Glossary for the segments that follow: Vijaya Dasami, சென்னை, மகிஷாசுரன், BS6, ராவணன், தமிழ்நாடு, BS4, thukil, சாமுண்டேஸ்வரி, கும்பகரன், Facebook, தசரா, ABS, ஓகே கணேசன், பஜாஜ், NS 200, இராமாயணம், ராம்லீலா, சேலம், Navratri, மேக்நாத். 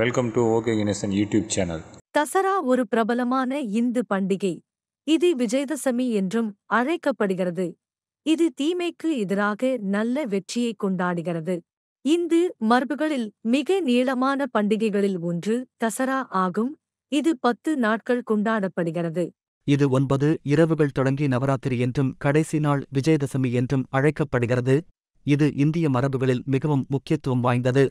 Welcome to ஓகே கணேசன் YouTube channel. தசரா ஒரு பிரபலமான இந்து பண்டிகை. இது விஜயதசமி என்றும் அழைக்கப்படுகிறது. இது தீமைக்கு எதிராக நல்ல வெற்றியை கொண்டாடுகிறது. இந்து மரபுகளில் மிக நீளமான பண்டிகைகளில் ஒன்று தசரா ஆகும். இது 10 நாட்கள் கொண்டாடப்படுகிறது. இது 9 இரவுகள் தொடங்கி நவராத்திரி என்றும் கடைசி நாள் விஜயதசமி என்றும் அழைக்கப்படுகிறது. இது இந்திய மரபுகளில் மிகவும் முக்கியத்துவம் வாய்ந்தது.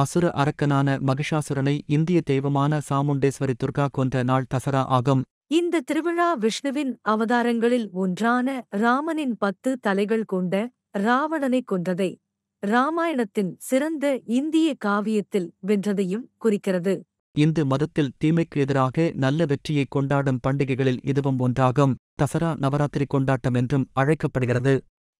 அசுர அரக்கனான மகிஷாசுரனை இந்திய தெய்வமான சாமுண்டேஸ்வரி துர்கா கொன்ற நாள் தசரா ஆகும். இந்த திருவிழா விஷ்ணுவின் அவதாரங்களில் ஒன்றான ராமனின் 10 தலைகள் கொண்ட ராவணனை கொன்றதை, இராமாயணத்தின் சிறந்த இந்திய காவியத்தில் வென்றதையும் குறிக்கிறது. இந்து மதத்தில் தீமைக்கு எதிராக நல்ல வெற்றியை கொண்டாடும் பண்டிகைகளில் இதுவும் ஒன்றாகும். தசரா நவராத்திரி கொண்டாட்டம் என்றும் அழைக்கப்படுகிறது.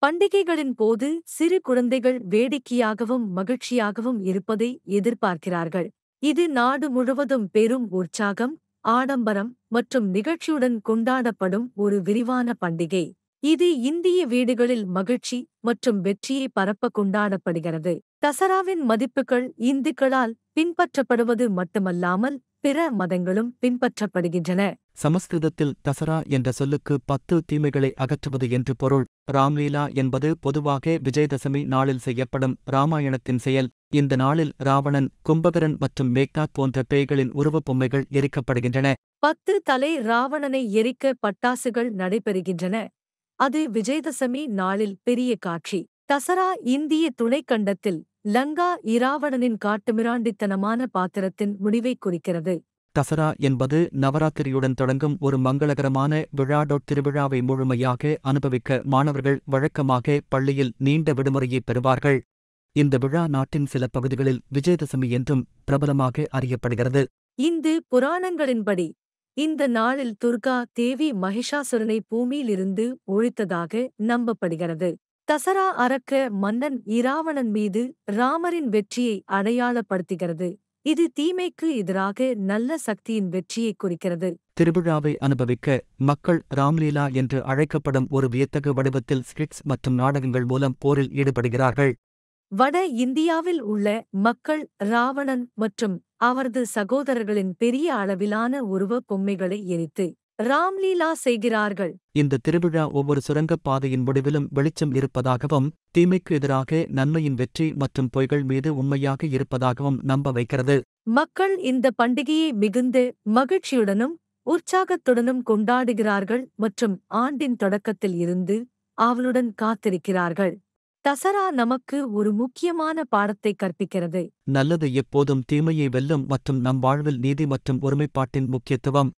பண்டிகைகளின் போது சிறு குழந்தைகள் வேடிக்கையாகவும் மகிழ்ச்சியாகவும் இருப்பதை எதிர்பார்க்கிறார்கள். இது நாடு முழுவதும் பெரும் உற்சாகம், ஆடம்பரம் மற்றும் நிகழ்ச்சியுடன் கொண்டாடப்படும் ஒரு விரிவான பண்டிகை. இது இந்திய வீடுகளில் மகிழ்ச்சி மற்றும் வெற்றியை பரப்ப கொண்டாடப்படுகிறது. தசராவின் மதிப்புகள் இந்துக்களால் பின்பற்றப்படுவது மட்டுமல்லாமல் பிற மதங்களும் பின்பற்றப்படுகின்றன. சமஸ்கிருதத்தில் தசரா என்ற சொல்லுக்கு 10 தீமைகளை அகற்றுவது என்று பொருள். ராம்லீலா என்பது பொதுவாக விஜயதசமி நாளில் செய்யப்படும் இராமாயணத்தின் செயல். இந்த நாளில் ராவணன், கும்பகரன் மற்றும் மேக்நாத் போன்ற பேய்களின் உருவப் பொம்மைகள் எரிக்கப்படுகின்றன. 10 தலை ராவணனை எரிக்க பட்டாசுகள் நடைபெறுகின்றன. அது விஜயதசமி நாளில் பெரிய காட்சி. தசரா இந்திய துணைக்கண்டத்தில் லங்கா இராவணனின் காட்டுமிராண்டித்தனமான பாத்திரத்தின் முடிவை குறிக்கிறது. தசரா என்பது நவராத்திரியுடன் தொடங்கும் ஒரு மங்களகரமான விழாடோட் திருவிழாவை முழுமையாக அனுபவிக்க மாணவர்கள் வழக்கமாக பள்ளியில் நீண்ட விடுமுறையை பெறுவார்கள். இந்த விழா நாட்டின் சில பகுதிகளில் விஜயதசமி என்றும் பிரபலமாக அறியப்படுகிறது. இந்து புராணங்களின்படி இந்த நாளில் துர்கா தேவி மகிஷாசுரனை பூமியிலிருந்து ஒழித்ததாக நம்பப்படுகிறது. தசரா அரக்க மன்னன் இராவணன் மீது ராமரின் வெற்றியை அடையாளப்படுத்துகிறது. இது தீமைக்கு எதிராக நல்ல சக்தியின் வெற்றியை குறிக்கிறது. திருவிழாவை அனுபவிக்க மக்கள் ராம்லீலா என்று அழைக்கப்படும் ஒரு வியத்தகு வடிவத்தில் ஸ்கிட்ஸ் மற்றும் நாடகங்கள் மூலம் போரில் ஈடுபடுகிறார்கள். வட இந்தியாவில் உள்ள மக்கள் இராவணன் மற்றும் அவரது சகோதரர்களின் பெரிய அளவிலான உருவ பொம்மைகளை எரித்து ராம்லீலா செய்கிறார்கள். இந்த திருவிழா ஒவ்வொரு சுரங்கப் பாதையின் முடிவிலும் வெளிச்சம் இருப்பதாகவும், தீமைக்கு எதிராக நன்மையின் வெற்றி மற்றும் பொய்கள் மீது உண்மையாக இருப்பதாகவும் நம்ப வைக்கிறது. மக்கள் இந்த பண்டிகையை மிகுந்த மகிழ்ச்சியுடனும் உற்சாகத்துடனும் கொண்டாடுகிறார்கள் மற்றும் ஆண்டின் தொடக்கத்தில் இருந்து ஆவலுடன் காத்திருக்கிறார்கள். தசரா நமக்கு ஒரு முக்கியமான பாடத்தை கற்பிக்கிறது. நல்லது எப்போதும் தீமையை வெல்லும் மற்றும் நம் வாழ்வில் நீதி மற்றும் ஒருமைப்பாட்டின் முக்கியத்துவம்.